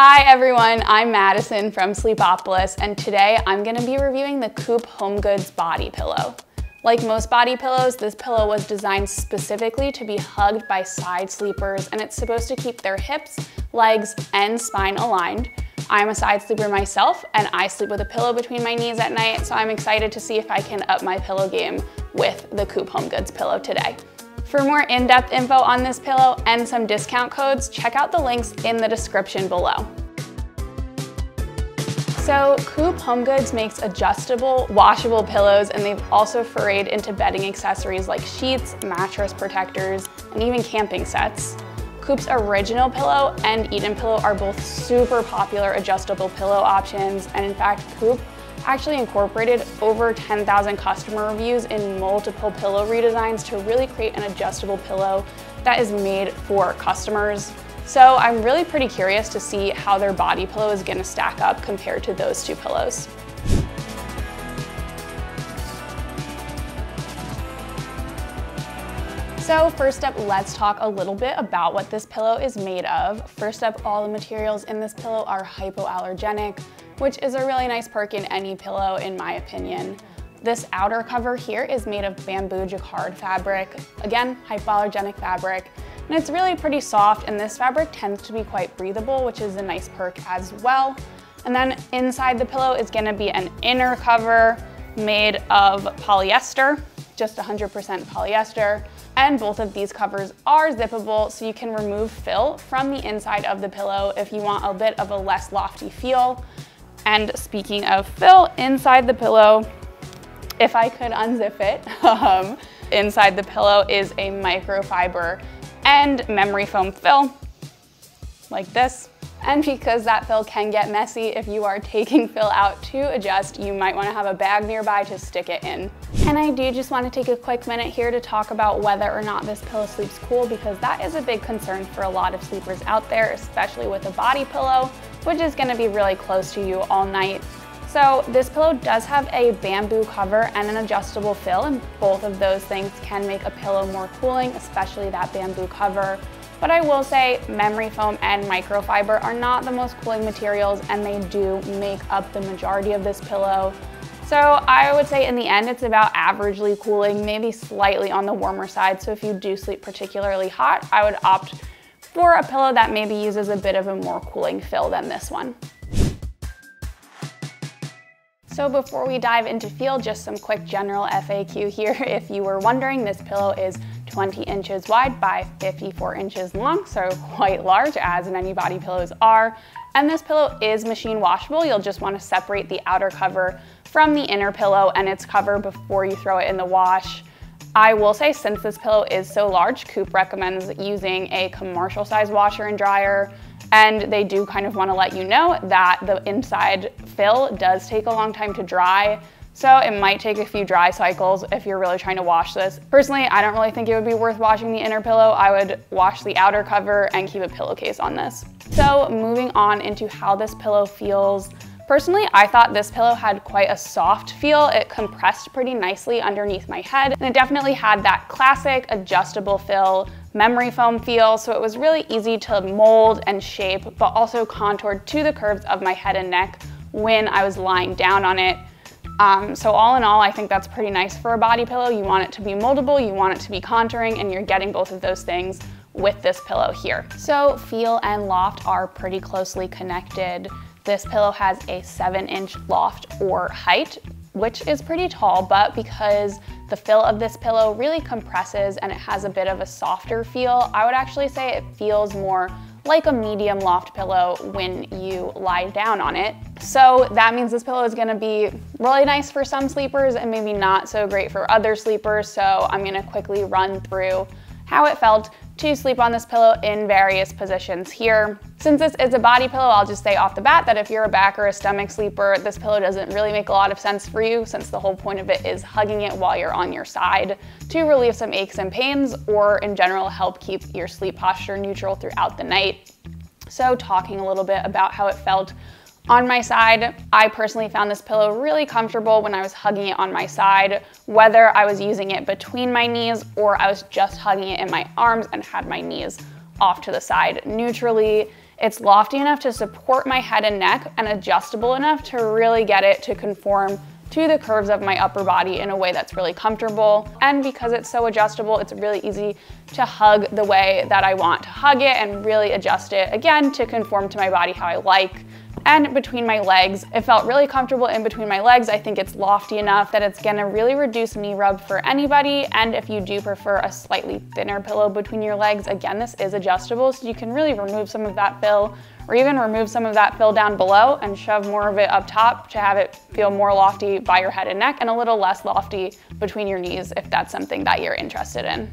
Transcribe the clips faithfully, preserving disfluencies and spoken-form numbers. Hi everyone, I'm Madison from Sleepopolis, and today I'm going to be reviewing the Coop Home Goods body pillow. Like most body pillows, this pillow was designed specifically to be hugged by side sleepers, and it's supposed to keep their hips, legs, and spine aligned. I'm a side sleeper myself, and I sleep with a pillow between my knees at night, so I'm excited to see if I can up my pillow game with the Coop Home Goods pillow today. For more in-depth info on this pillow and some discount codes, check out the links in the description below. So Coop Home Goods makes adjustable, washable pillows, and they've also forayed into bedding accessories like sheets, mattress protectors, and even camping sets. Coop's original pillow and Eden pillow are both super popular adjustable pillow options, and in fact, Coop actually incorporated over ten thousand customer reviews in multiple pillow redesigns to really create an adjustable pillow that is made for customers. So I'm really pretty curious to see how their body pillow is going to stack up compared to those two pillows. So first up, let's talk a little bit about what this pillow is made of. First up, all the materials in this pillow are hypoallergenic, which is a really nice perk in any pillow, in my opinion. This outer cover here is made of bamboo jacquard fabric, again, hypoallergenic fabric, and it's really pretty soft, and this fabric tends to be quite breathable, which is a nice perk as well. And then inside the pillow is gonna be an inner cover made of polyester, just one hundred percent polyester, and both of these covers are zippable, so you can remove fill from the inside of the pillow if you want a bit of a less lofty feel. And speaking of fill, inside the pillow, if I could unzip it, um, inside the pillow is a microfiber and memory foam fill, like this. And because that fill can get messy, if you are taking fill out to adjust, you might want to have a bag nearby to stick it in. And I do just want to take a quick minute here to talk about whether or not this pillow sleeps cool, because that is a big concern for a lot of sleepers out there, especially with a body pillow, which is going to be really close to you all night. So this pillow does have a bamboo cover and an adjustable fill, and both of those things can make a pillow more cooling, especially that bamboo cover. But I will say memory foam and microfiber are not the most cooling materials, and they do make up the majority of this pillow. So I would say in the end, it's about averagely cooling, maybe slightly on the warmer side. So if you do sleep particularly hot, I would opt for a pillow that maybe uses a bit of a more cooling fill than this one. So before we dive into feel, just some quick general F A Q here. If you were wondering, this pillow is twenty inches wide by fifty-four inches long, so quite large, as many body pillows are. And this pillow is machine washable. You'll just want to separate the outer cover from the inner pillow and its cover before you throw it in the wash. I will say, since this pillow is so large, Coop recommends using a commercial size washer and dryer, and they do kind of want to let you know that the inside fill does take a long time to dry, so it might take a few dry cycles if you're really trying to wash this. Personally, I don't really think it would be worth washing the inner pillow. I would wash the outer cover and keep a pillowcase on this. So moving on into how this pillow feels. Personally, I thought this pillow had quite a soft feel. It compressed pretty nicely underneath my head, and it definitely had that classic adjustable fill, memory foam feel, so it was really easy to mold and shape, but also contoured to the curves of my head and neck when I was lying down on it. Um, so all in all, I think that's pretty nice for a body pillow. You want it to be moldable, you want it to be contouring, and you're getting both of those things with this pillow here. So feel and loft are pretty closely connected. This pillow has a seven inch loft or height, which is pretty tall, but because the fill of this pillow really compresses and it has a bit of a softer feel, I would actually say it feels more like a medium loft pillow when you lie down on it. So that means this pillow is gonna be really nice for some sleepers and maybe not so great for other sleepers. So I'm gonna quickly run through how it felt to sleep on this pillow in various positions here. Since this is a body pillow, I'll just say off the bat that if you're a back or a stomach sleeper, this pillow doesn't really make a lot of sense for you, since the whole point of it is hugging it while you're on your side to relieve some aches and pains, or in general, help keep your sleep posture neutral throughout the night. So talking a little bit about how it felt on my side, I personally found this pillow really comfortable when I was hugging it on my side, whether I was using it between my knees or I was just hugging it in my arms and had my knees off to the side neutrally. It's lofty enough to support my head and neck and adjustable enough to really get it to conform to the curves of my upper body in a way that's really comfortable. And because it's so adjustable, it's really easy to hug the way that I want to hug it and really adjust it, again, to conform to my body how I like. And between my legs, it felt really comfortable in between my legs. I think it's lofty enough that it's gonna really reduce knee rub for anybody. And if you do prefer a slightly thinner pillow between your legs, again, this is adjustable, so you can really remove some of that fill, or even remove some of that fill down below and shove more of it up top to have it feel more lofty by your head and neck and a little less lofty between your knees if that's something that you're interested in.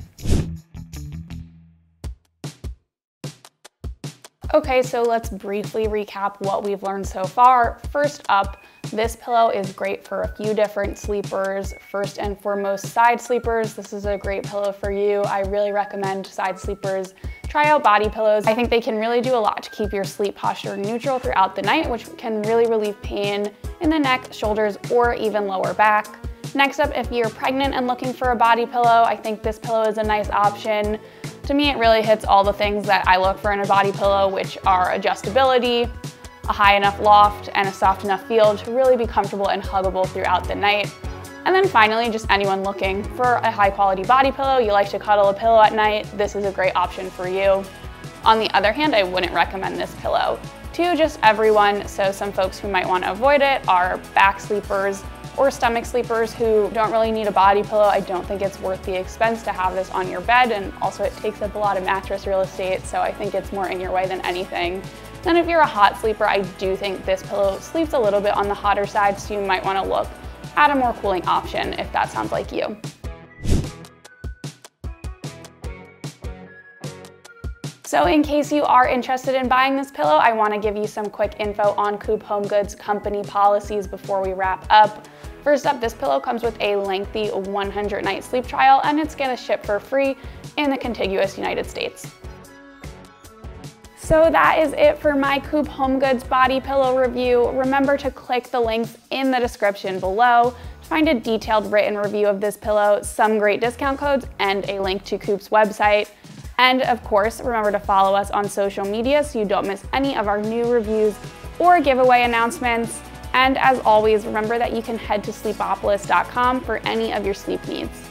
Okay, so let's briefly recap what we've learned so far. First up, this pillow is great for a few different sleepers. First and foremost, side sleepers. This is a great pillow for you. I really recommend side sleepers. Try out body pillows. I think they can really do a lot to keep your sleep posture neutral throughout the night, which can really relieve pain in the neck, shoulders, or even lower back. Next up, if you're pregnant and looking for a body pillow, I think this pillow is a nice option. To me, it really hits all the things that I look for in a body pillow, which are adjustability, a high enough loft, and a soft enough feel to really be comfortable and huggable throughout the night. And then finally, just anyone looking for a high quality body pillow, you like to cuddle a pillow at night, this is a great option for you. On the other hand, I wouldn't recommend this pillow to just everyone. So some folks who might want to avoid it are back sleepers or stomach sleepers who don't really need a body pillow. I don't think it's worth the expense to have this on your bed, and also it takes up a lot of mattress real estate, so I think it's more in your way than anything. Then if you're a hot sleeper, I do think this pillow sleeps a little bit on the hotter side, so you might wanna look at a more cooling option if that sounds like you. So in case you are interested in buying this pillow, I wanna give you some quick info on Coop Home Goods company policies before we wrap up. First up, this pillow comes with a lengthy one hundred night sleep trial, and it's gonna ship for free in the contiguous United States. So that is it for my Coop Home Goods body pillow review. Remember to click the links in the description below to find a detailed written review of this pillow, some great discount codes, and a link to Coop's website. And of course, remember to follow us on social media so you don't miss any of our new reviews or giveaway announcements. And as always, remember that you can head to sleepopolis dot com for any of your sleep needs.